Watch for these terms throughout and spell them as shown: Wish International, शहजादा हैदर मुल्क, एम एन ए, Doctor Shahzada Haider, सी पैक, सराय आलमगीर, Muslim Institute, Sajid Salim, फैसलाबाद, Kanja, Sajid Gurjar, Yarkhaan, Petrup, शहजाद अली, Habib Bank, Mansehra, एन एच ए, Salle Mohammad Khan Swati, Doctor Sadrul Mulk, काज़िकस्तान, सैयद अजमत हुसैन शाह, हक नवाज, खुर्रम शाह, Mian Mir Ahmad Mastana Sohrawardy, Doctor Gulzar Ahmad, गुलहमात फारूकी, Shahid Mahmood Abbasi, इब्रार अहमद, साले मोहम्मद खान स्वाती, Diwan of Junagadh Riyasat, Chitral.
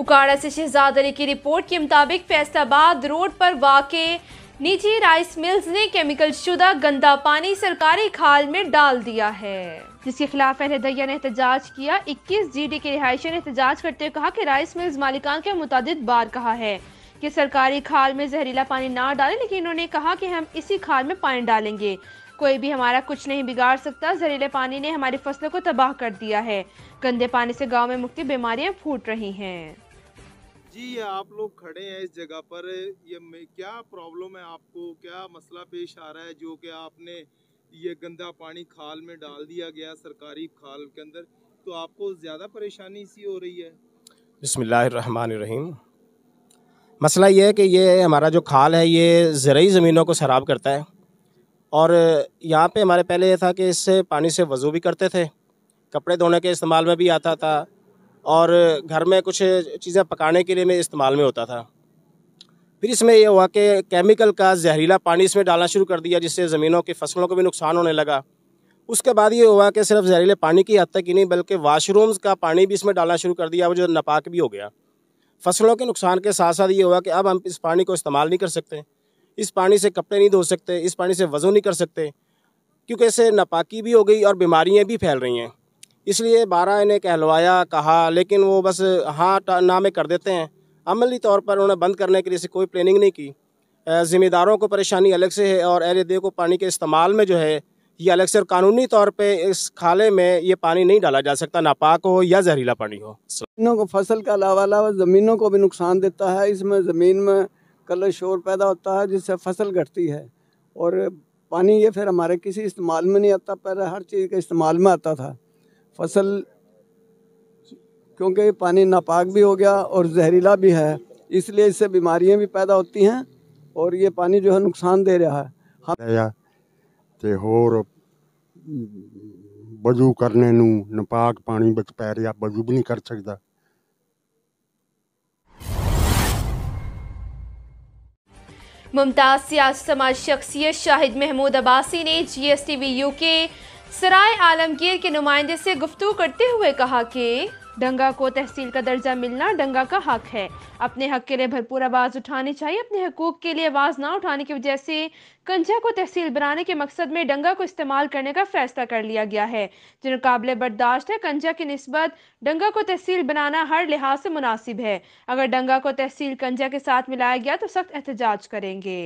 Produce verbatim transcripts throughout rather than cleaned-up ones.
उकाड़ा से शहजाद अली की रिपोर्ट के मुताबिक फैसलाबाद रोड पर वाक़े निजी राइस मिल्स ने केमिकल शुदा गंदा पानी सरकारी खाल में डाल दिया है, जिसके खिलाफ अहलदैया ने एहतजाज किया। इक्कीस जी डी के रिहायशियों ने एहतजाज करते हुए कहा कि राइस मिल्स मालिकान के मुतादिद बार कहा है कि सरकारी खाल में जहरीला पानी ना डालें, लेकिन उन्होंने कहा कि हम इसी खाल में पानी डालेंगे, कोई भी हमारा कुछ नहीं बिगाड़ सकता। जहरीले पानी ने हमारी फसलों को तबाह कर दिया है, गंदे पानी से गाँव में मुख्तलिफ बीमारियाँ फूट रही हैं। जी ये आप लोग खड़े हैं इस जगह पर, ये में क्या प्रॉब्लम है आपको, क्या मसला पेश आ रहा है जो कि आपने ये गंदा पानी खाल में डाल दिया गया सरकारी खाल के अंदर, तो आपको ज़्यादा परेशानी सी हो रही है? बिस्मिल्लाहिर्रहमानिर्रहीम। मसला ये है कि ये हमारा जो खाल है ये ज़रई ज़मीनों को सराब करता है, और यहाँ पे हमारे पहले ये था कि इससे पानी से वज़ू भी करते थे, कपड़े धोने के इस्तेमाल में भी आता था, और घर में कुछ चीज़ें पकाने के लिए में इस्तेमाल में होता था। फिर इसमें यह हुआ कि केमिकल का जहरीला पानी इसमें डालना शुरू कर दिया, जिससे ज़मीनों की फसलों को भी नुकसान होने लगा। उसके बाद ये हुआ कि सिर्फ जहरीले पानी की हद तक ही नहीं, बल्कि वाशरूम्स का पानी भी इसमें डालना शुरू कर दिया, वो जो नापाक भी हो गया। फसलों के नुकसान के साथ साथ ये हुआ कि अब हम इस पानी को इस्तेमाल नहीं कर सकते, इस पानी से कपड़े नहीं धो सकते, इस पानी से वज़ू नहीं कर सकते, क्योंकि इससे नापाकी भी हो गई और बीमारियाँ भी फैल रही हैं। इसलिए बारह ने कहलवाया कहा, लेकिन वो बस हाँ ना में कर देते हैं। अमली तौर पर उन्हें बंद करने के लिए कोई प्लानिंग नहीं की। ज़िम्मेदारों को परेशानी अलग से है, और अहल दे को पानी के इस्तेमाल में जो है ये अलग से, और कानूनी तौर पे इस खाले में ये पानी नहीं डाला जा सकता, नापाक हो या जहरीला पानी हो। ज़मीनों को, फसल का अलावा अलावा ज़मीनों को भी नुकसान देता है। इसमें ज़मीन में कलर शोर पैदा होता है, जिससे फसल घटती है, और पानी ये फिर हमारे किसी इस्तेमाल में नहीं आता। पहले हर चीज़ के इस्तेमाल में आता था। फसल क्योंकि पानी नापाक भी हो गया और जहरीला भी है, इसलिए इससे बीमारियां भी पैदा होती हैं, और ये पानी जो है नुकसान दे रहा है। हम ते होर वजू करने नू नापाक पानी बच पै रहा, वजू भी नहीं कर सकता। मुमताज़ सियासत समाज शख्सियत शाहिद महमूद अब्बासी ने जीएसटीवी यूके सराय आलमगीर के नुमाइंदे से गुफ्तगू करते हुए कहा कि डंगा को तहसील का दर्जा मिलना डंगा का हक है। अपने हक के लिए भरपूर आवाज़ उठानी चाहिए। अपने हकूक़ के लिए आवाज़ ना उठाने की वजह से कंजा को तहसील बनाने के मकसद में डंगा को इस्तेमाल करने का फैसला कर लिया गया है, जो काबिल बर्दाश्त है। कंजा की निस्बत डंगा को तहसील बनाना हर लिहाज से मुनासिब है। अगर डंगा को तहसील कंजा के साथ मिलाया गया तो सख्त एहतजाज करेंगे।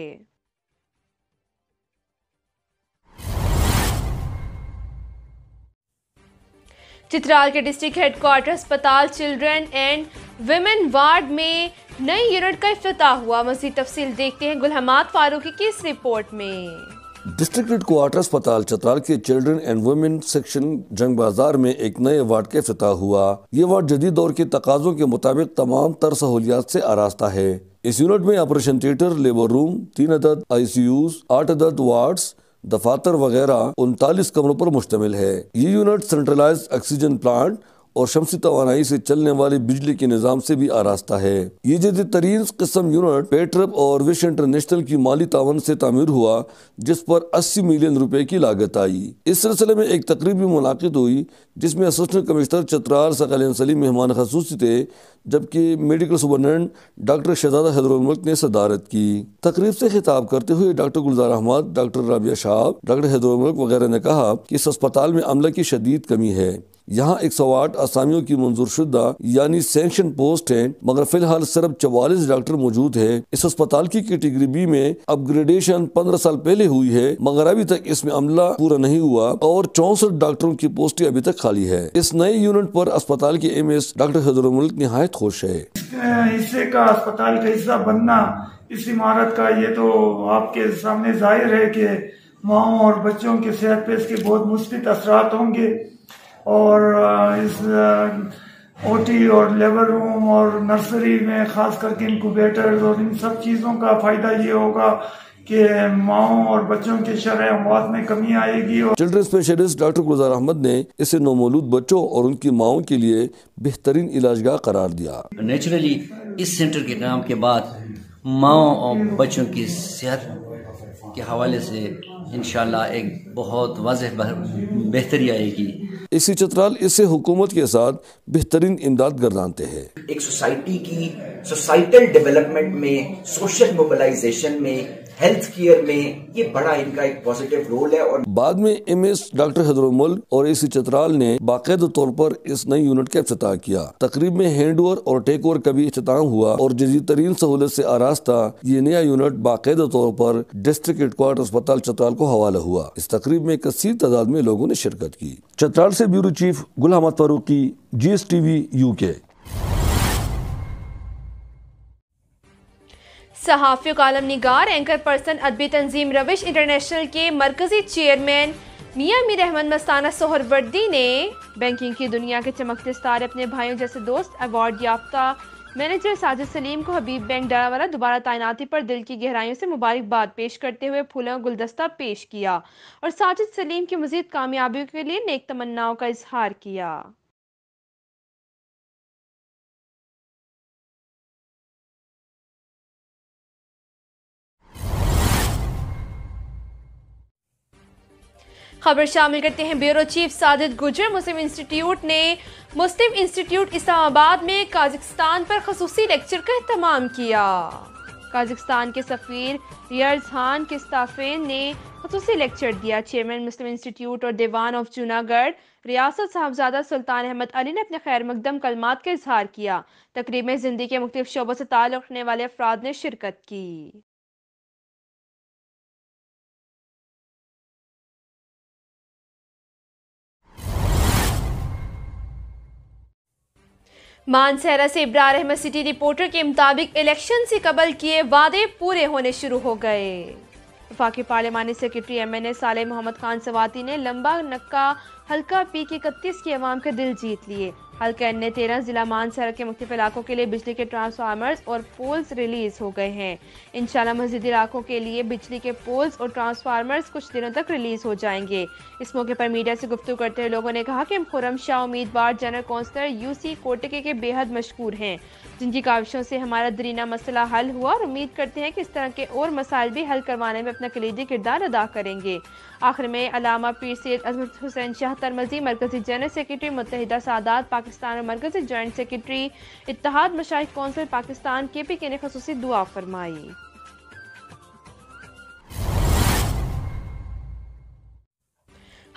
चित्राल के डिस्ट्रिक्ट हेडक्वार्टर अस्पताल चिल्ड्रन एंड विमेन वार्ड में नई यूनिट का इफ्तिताह हुआ। मज़ीद तफसील देखते हैं गुलहमात फारूकी की इस रिपोर्ट में। डिस्ट्रिक्ट हेडक्वार्टर अस्पताल चित्राल के चिल्ड्रन एंड वुमेन सेक्शन जंग बाजार में एक नए वार्ड का इफ्तिताह हुआ। ये वार्ड जदीद दौर के तकाजों के मुताबिक तमाम तर सहूलियात से आरास्ता है। इस यूनिट में ऑपरेशन थिएटर, लेबर रूम, तीन अदद आई सी यूज, आठ अदद वार्ड, दफातर वगैरह उनतालीस कमरों पर मुश्तमिल है। ये यूनिट सेंट्रलाइज ऑक्सीजन प्लांट और शमसी तवानाई से चलने वाले बिजली के निजाम से भी आरास्ता है। ये जदीद तरीन किस्म यूनिट पेट्रप और विश इंटरनेशनल की माली तावन से तामीर हुआ, जिस पर अस्सी मिलियन रुपए की लागत आई। इस सिलसिले में एक तकरीब भी मुनाकिद हुई, जिसमें असिस्टेंट कमिश्नर चित्राल सकलियन सलीम मेहमान खसूसी थे, जबकि medical superintendent doctor शहजादा हैदर मुल्क ने सदारत की। तकरीब से खिताब करते हुए doctor Gulzar Ahmad, doctor Rabia Shah, doctor Haider Mulk वगैरह ने कहा कि इस अस्पताल में अमला की शदीद कमी है। यहाँ एक सौ आठ असामियों की मंजूर शुदा यानी सेंक्शन पोस्ट है, मगर फिलहाल सिर्फ चवालीस डॉक्टर मौजूद है। इस अस्पताल की कैटेगरी बी में अपग्रेडेशन पंद्रह साल पहले हुई है, मगर अभी तक इसमें अमला पूरा नहीं हुआ और चौसठ डॉक्टरों की पोस्टें अभी तक खाली है। इस नए यूनिट पर अस्पताल के एम एस डॉक्टर हैदर मुल्क निहायत खुश है। हिस्से का, अस्पताल का हिस्सा बनना इस इमारत का, ये तो आपके सामने जाहिर है की माओ और बच्चों की सेहत पे इसके बहुत मुस्बत असरात होंगे, और इस ओटी और लेबर रूम और नर्सरी में खास करके इनक्यूबेटर्स और इन सब चीज़ों का फ़ायदा ये होगा कि माओं और बच्चों के शरह मौत में कमी आएगी। और children specialist doctor Gulzar Ahmad ने इसे नवमौलूद बच्चों और उनकी माओं के लिए बेहतरीन इलाजगाह करार दिया। नेचुरली इस सेंटर के नाम के बाद माओ और बच्चों की सेहत के हवाले से इंशाल्लाह एक बहुत वाज़ेह बेहतरी आएगी। इसी चित्राल इससे हुकूमत के साथ बेहतरीन इमदाद गर्दानते हैं। एक सोसाइटी की सोसाइटल डेवलपमेंट में, सोशल मोबिलाइजेशन में, हेल्थ केयर में ये बड़ा इनका एक पॉजिटिव रोल है। और बाद में एम एस डॉक्टर सदरुल मुल्क और एसी चित्राल ने बाकायदा तौर पर इस नई यूनिट का इफ्तिताह किया। तकरीब में हैंड ओवर और टेक ओवर का भी इख्तिताम हुआ और जदीद तरीन सहूलत से आरास्ता ये नया यूनिट बाकायदा तौर पर डिस्ट्रिक्ट हेडक्वार्टर अस्पताल चित्राल को हवाला हुआ। इस तकरीब में कसीर तादाद में लोगों ने शिरकत की। चित्राल से bureau chief Gulhamat Farooqui, GSTV UK. सहाफ़ी कालम निगार एंकर पर्सन अदबी तंजीम रविश इंटरनेशनल के मरकज़ी चेयरमैन मियां मीर अहमद मस्ताना सोहरवर्दी ने बैंकिंग की दुनिया के चमकते सितारे अपने भाइयों जैसे दोस्त अवार्ड याफ्ता मैनेजर साजिद सलीम को हबीब बैंक डालावाला दोबारा तैनाती पर दिल की गहराइयों से मुबारकबाद पेश करते हुए फूलों गुलदस्ता पेश किया और साजिद सलीम की मज़ीद कामयाबियों के लिए नेक तमन्नाओं का इजहार किया। खबर शामिल करते हैं ब्यूरो चीफ साजिद गुर्जर। मुस्लिम इंस्टीट्यूट ने मुस्लिम इंस्टीट्यूट इस्लामाबाद में काज़िकस्तान पर खसूसी लेक्चर का अहतमाम किया। काज़िकस्तान के सफ़ीर यरखान के स्टाफेन ने खसूसी लेक्चर दिया। चेयरमैन मुस्लिम इंस्टीट्यूट और दीवान ऑफ जूनागढ़ रियासत साहिबज़ादा सुल्तान अहमद अली ने अपने खैर मकदम कलमात का इजहार किया। तकरीब में ज़िंदगी के मुख्तलिफ शोबों से ताल्लुक़ रखने वाले अफराद ने शिरकत की। मानसहरा से इब्रार अहमद सिटी रिपोर्टर के मुताबिक इलेक्शन से कबल किए वादे पूरे होने शुरू हो गए। वफाकी पार्लिमानी secretary एम एन ए साले मोहम्मद खान स्वाती ने लंबा नक्का हल्का पी के इकतीस की अवाम के दिल जीत लिए। हल्का एन ए तेरह जिला मानसहरा के मुख्तलिफ इलाकों के लिए बिजली के ट्रांसफार्मर्स और पोल्स रिलीज हो गए हैं। इंशाल्लाह मज़ीद इलाकों के लिए बिजली के पोल्स और ट्रांसफार्मर्स कुछ दिनों तक रिलीज हो जाएंगे। इस मौके पर मीडिया से गुफ्तगू करते हुए लोगों ने कहा कि खुर्रम शाह उम्मीदवार general councillor U C Kotke के बेहद मशहूर हैं, जिनकी काविशों से हमारा दरीना मसला हल हुआ और उम्मीद करते हैं कि इस तरह के और मसाइल भी हल करवाने में अपना कलीदी किरदार अदा करेंगे। आखिर में अलामा पीर सैयद अजमत हुसैन शाह तरमजी मरकजी जनरल सेक्रेटरी मुत्तहिदा सादात पाकिस्तान और मरकजी जॉइंट सेक्रेटरी इत्तेहाद मशाइख council Pakistan K P K ने ख़ुसूसी दुआ फरमाई।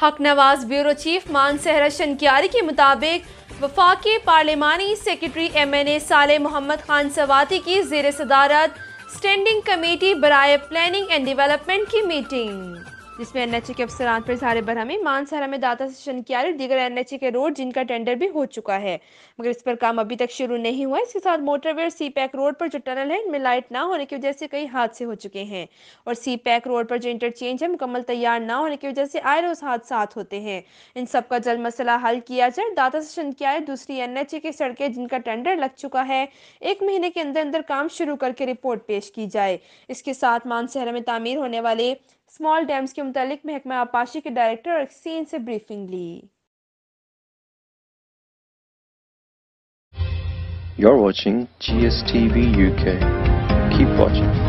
हक नवाज ब्यूरो चीफ मानसहरा शनक्यारी के मुताबिक वफाकी पार्लिमानी secretary एम एन ए Saleh Mohammad Khan Swati की ज़ेर सदारत स्टैंडिंग कमेटी बराए प्लानिंग एंड डेवलपमेंट की मीटिंग, जिसमें एन एच ए के अफसरान पर इजहार बरहमी। मानसहरा में दाता से शनक्यारी दीगर एन एच ए के रोड जिनका टेंडर भी हो चुका है मगर इस पर काम अभी तक शुरू नहीं हुआ। इसके साथ मोटरवे और सी पैक रोड पर जो टनल है इनमें लाइट ना होने की वजह से कई हादसे हो चुके हैं और सी पैक रोड पर जो इंटरचेंज है मुकम्मल तैयार ना होने की वजह से आए रोज हादसा होते हैं। इन सबका जल्द मसला हल किया जाए। दाता से शनक्यारी दूसरी एन एच ए की सड़कें जिनका टेंडर लग चुका है एक महीने के अंदर अंदर काम शुरू करके रिपोर्ट पेश की जाए। इसके साथ मानसहरा में तामीर होने वाले स्मॉल डैम्स के मुतालिक महकमा आपाशी के डायरेक्टर और एक्सचेंज से ब्रीफिंग ली। You're watching G S T V U K. Keep watching.